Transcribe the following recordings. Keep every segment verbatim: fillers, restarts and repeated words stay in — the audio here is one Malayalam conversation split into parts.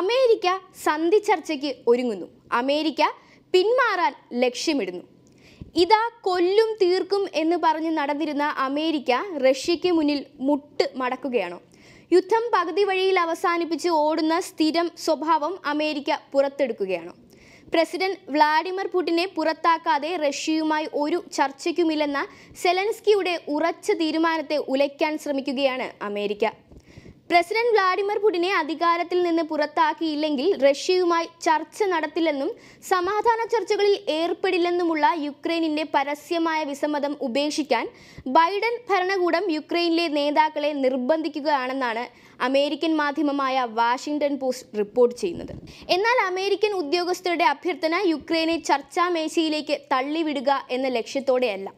അമേരിക്ക സന്ധി ചർച്ചയ്ക്ക് ഒരുങ്ങുന്നു. അമേരിക്ക പിന്മാറാൻ ലക്ഷ്യമിടുന്നു. ഇതാ കൊല്ലും തീർക്കും എന്ന് പറഞ്ഞ് നടന്നിരുന്ന അമേരിക്ക റഷ്യയ്ക്ക് മുന്നിൽ മുട്ട് മടക്കുകയാണോ? യുദ്ധം പകുതി വഴിയിൽ അവസാനിപ്പിച്ച് ഓടുന്ന സ്ഥിരം സ്വഭാവം അമേരിക്ക പുറത്തെടുക്കുകയാണോ? പ്രസിഡന്റ് വ്ളാഡിമിർ പുടിനെ പുറത്താക്കാതെ റഷ്യയുമായി ഒരു ചർച്ചയ്ക്കുമില്ലെന്ന സെലൻസ്കിയുടെ ഉറച്ച തീരുമാനത്തെ ഉലയ്ക്കാൻ ശ്രമിക്കുകയാണ് അമേരിക്ക. പ്രസിഡന്റ് വ്ളാഡിമിർ പുടിനെ അധികാരത്തിൽ നിന്ന് പുറത്താക്കിയില്ലെങ്കിൽ റഷ്യയുമായി ചർച്ച നടത്തില്ലെന്നും സമാധാന ചർച്ചകളിൽ ഏർപ്പെടില്ലെന്നുമുള്ള യുക്രൈനിന്റെ പരസ്യമായ വിസമ്മതം ഉപേക്ഷിക്കാൻ ബൈഡൻ ഭരണകൂടം യുക്രൈനിലെ നേതാക്കളെ നിർബന്ധിക്കുകയാണെന്നാണ് അമേരിക്കൻ മാധ്യമമായ വാഷിംഗ്ടൺ പോസ്റ്റ് റിപ്പോർട്ട് ചെയ്യുന്നത്. എന്നാൽ അമേരിക്കൻ ഉദ്യോഗസ്ഥരുടെ അഭ്യർത്ഥന യുക്രൈനെ ചർച്ചാ മേശയിലേക്ക് തള്ളിവിടുക എന്ന ലക്ഷ്യത്തോടെയല്ല,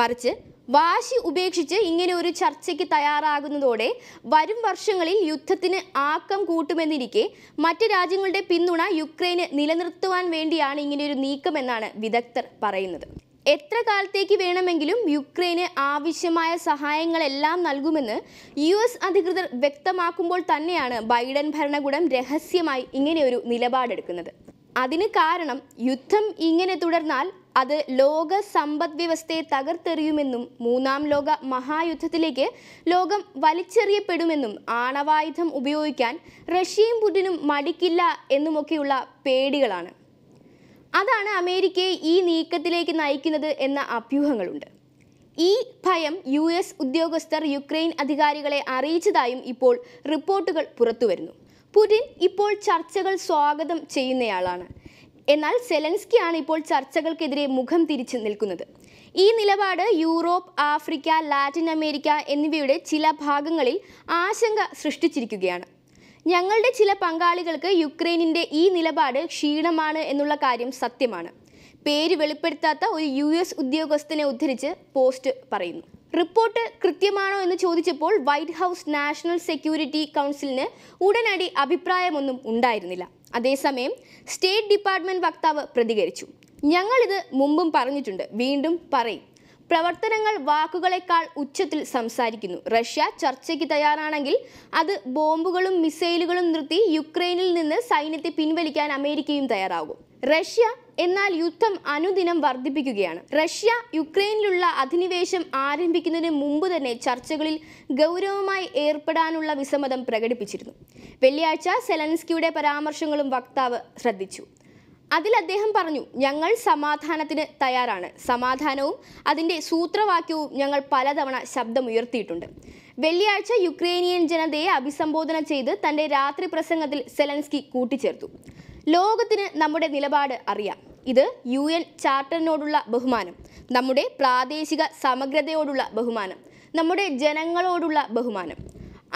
മറിച്ച് വാശി ഉപേക്ഷിച്ച് ഇങ്ങനെ ഒരു ചർച്ചയ്ക്ക് തയ്യാറാകുന്നതോടെ വരും വർഷങ്ങളിൽ യുദ്ധത്തിന് ആക്കം കൂട്ടുമെന്നിരിക്കെ മറ്റ് രാജ്യങ്ങളുടെ പിന്തുണ യുക്രൈന് നിലനിർത്തുവാൻ വേണ്ടിയാണ് ഇങ്ങനെയൊരു നീക്കമെന്നാണ് വിദഗ്ധർ പറയുന്നത്. എത്ര കാലത്തേക്ക് വേണമെങ്കിലും യുക്രൈന് ആവശ്യമായ സഹായങ്ങളെല്ലാം നൽകുമെന്ന് യു എസ് അധികൃതർ വ്യക്തമാക്കുമ്പോൾ തന്നെയാണ് ബൈഡൻ ഭരണകൂടം രഹസ്യമായി ഇങ്ങനെയൊരു നിലപാടെടുക്കുന്നത്. അതിന് കാരണം യുദ്ധം ഇങ്ങനെ തുടർന്നാൽ അത് ലോക സമ്പദ്വ്യവസ്ഥയെ തകർത്തെറിയുമെന്നും മൂന്നാം ലോക മഹായുദ്ധത്തിലേക്ക് ലോകം വലിച്ചെറിയപ്പെടുമെന്നും ആണവായുധം ഉപയോഗിക്കാൻ റഷ്യയും പുടിനും മടിക്കില്ല എന്നുമൊക്കെയുള്ള പേടികളാണ്. അതാണ് അമേരിക്കയെ ഈ നീക്കത്തിലേക്ക് നയിക്കുന്നത് എന്ന അഭ്യൂഹങ്ങളുണ്ട്. ഈ ഭയം യു എസ് ഉദ്യോഗസ്ഥർ യുക്രൈൻ അധികാരികളെ അറിയിച്ചതായും ഇപ്പോൾ റിപ്പോർട്ടുകൾ പുറത്തുവരുന്നു. പുടിൻ ഇപ്പോൾ ചർച്ചകൾ സ്വാഗതം ചെയ്യുന്നയാളാണ്. എന്നാൽ സെലൻസ്കിയാണ് ഇപ്പോൾ ചർച്ചകൾക്കെതിരെ മുഖം തിരിച്ചു നിൽക്കുന്നത്. ഈ നിലപാട് യൂറോപ്പ്, ആഫ്രിക്ക, ലാറ്റിൻ അമേരിക്ക എന്നിവയുടെ ചില ഭാഗങ്ങളിൽ ആശങ്ക സൃഷ്ടിച്ചിരിക്കുകയാണ്. ഞങ്ങളുടെ ചില പങ്കാളികൾക്ക് യുക്രൈനിൻ്റെ ഈ നിലപാട് ക്ഷീണമാണ് എന്നുള്ള കാര്യം സത്യമാണ്, പേര് വെളിപ്പെടുത്താത്ത ഒരു യു എസ് ഉദ്യോഗസ്ഥനെ ഉദ്ധരിച്ച് പോസ്റ്റ് പറയുന്നു. റിപ്പോർട്ട് കൃത്യമാണോ എന്ന് ചോദിച്ചപ്പോൾ വൈറ്റ് ഹൗസ് നാഷണൽ സെക്യൂരിറ്റി കൗൺസിലിന് ഉടനടി അഭിപ്രായമൊന്നും ഉണ്ടായിരുന്നില്ല. അതേസമയം സ്റ്റേറ്റ് ഡിപ്പാർട്ട്മെന്റ് വക്താവ് പ്രതികരിച്ചു, ഞങ്ങളിത് മുമ്പും പറഞ്ഞിട്ടുണ്ട്, വീണ്ടും പറയും, പ്രവർത്തനങ്ങൾ വാക്കുകളെക്കാൾ ഉച്ചത്തിൽ സംസാരിക്കുന്നു. റഷ്യ ചർച്ചയ്ക്ക് തയ്യാറാണെങ്കിൽ അത് ബോംബുകളും മിസൈലുകളും നിർത്തി യുക്രൈനിൽ നിന്ന് സൈന്യത്തെ പിൻവലിക്കാൻ അമേരിക്കയും തയ്യാറാകും. റഷ്യ എന്നാൽ യുദ്ധം അനുദിനം വർദ്ധിപ്പിക്കുകയാണ്. റഷ്യ യുക്രൈനിലുള്ള അധിനിവേശം ആരംഭിക്കുന്നതിന് മുമ്പ് തന്നെ ചർച്ചകളിൽ ഗൗരവമായി ഏർപ്പെടാനുള്ള വിസമ്മതം പ്രകടിപ്പിച്ചിരുന്നു. വെള്ളിയാഴ്ച സെലൻസ്കിയുടെ പരാമർശങ്ങളും വക്താവ് ശ്രദ്ധിച്ചു. അതിൽ അദ്ദേഹം പറഞ്ഞു, ഞങ്ങൾ സമാധാനത്തിന് തയ്യാറാണ്. സമാധാനവും അതിൻ്റെ സൂത്രവാക്യവും ഞങ്ങൾ പലതവണ ശബ്ദമുയർത്തിയിട്ടുണ്ട്. വെള്ളിയാഴ്ച യുക്രൈനിയൻ ജനതയെ അഭിസംബോധന ചെയ്ത് തൻ്റെ രാത്രി പ്രസംഗത്തിൽ സെലൻസ്കി കൂട്ടിച്ചേർത്തു, ലോകത്തിന് നമ്മുടെ നിലപാട് അറിയാം. ഇത് യു എൻ ചാർട്ടറിനോടുള്ള ബഹുമാനം, നമ്മുടെ പ്രാദേശിക സമഗ്രതയോടുള്ള ബഹുമാനം, നമ്മുടെ ജനങ്ങളോടുള്ള ബഹുമാനം.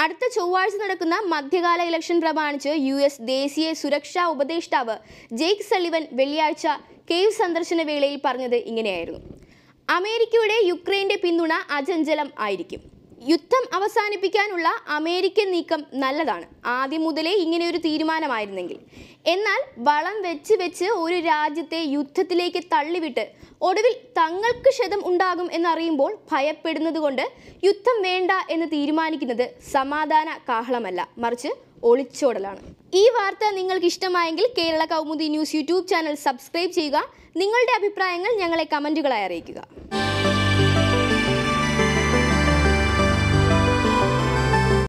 അടുത്ത ചൊവ്വാഴ്ച നടക്കുന്ന മധ്യകാല ഇലക്ഷൻ പ്രമാണിച്ച് യു എസ് ദേശീയ സുരക്ഷാ ഉപദേഷ്ടാവ് ജെയ്ക്ക് സള്ളിവൻ വെള്ളിയാഴ്ച കേവ് സന്ദർശന വേളയിൽ പറഞ്ഞത് ഇങ്ങനെയായിരുന്നു, അമേരിക്കയുടെ യുക്രൈൻ്റെ പിന്തുണ അചഞ്ചലം ആയിരിക്കും. യുദ്ധം അവസാനിപ്പിക്കാനുള്ള അമേരിക്കൻ നീക്കം നല്ലതാണ്, ആദ്യം മുതലേ ഇങ്ങനെയൊരു തീരുമാനമായിരുന്നെങ്കിൽ. എന്നാൽ വളം വെച്ച് വെച്ച് ഒരു രാജ്യത്തെ യുദ്ധത്തിലേക്ക് തള്ളിവിട്ട് ഒടുവിൽ തങ്ങൾക്ക് ക്ഷതം ഉണ്ടാകും എന്നറിയുമ്പോൾ ഭയപ്പെടുന്നത് കൊണ്ട് യുദ്ധം വേണ്ട എന്ന് തീരുമാനിക്കുന്നത് സമാധാന കാഹളമല്ല, മറിച്ച് ഒളിച്ചോടലാണ്. ഈ വാർത്ത നിങ്ങൾക്ക് ഇഷ്ടമായെങ്കിൽ Kerala Kaumudi news YouTube channel subscribe ചെയ്യുക. നിങ്ങളുടെ അഭിപ്രായങ്ങൾ ഞങ്ങളെ കമൻറ്റുകളായി അറിയിക്കുക.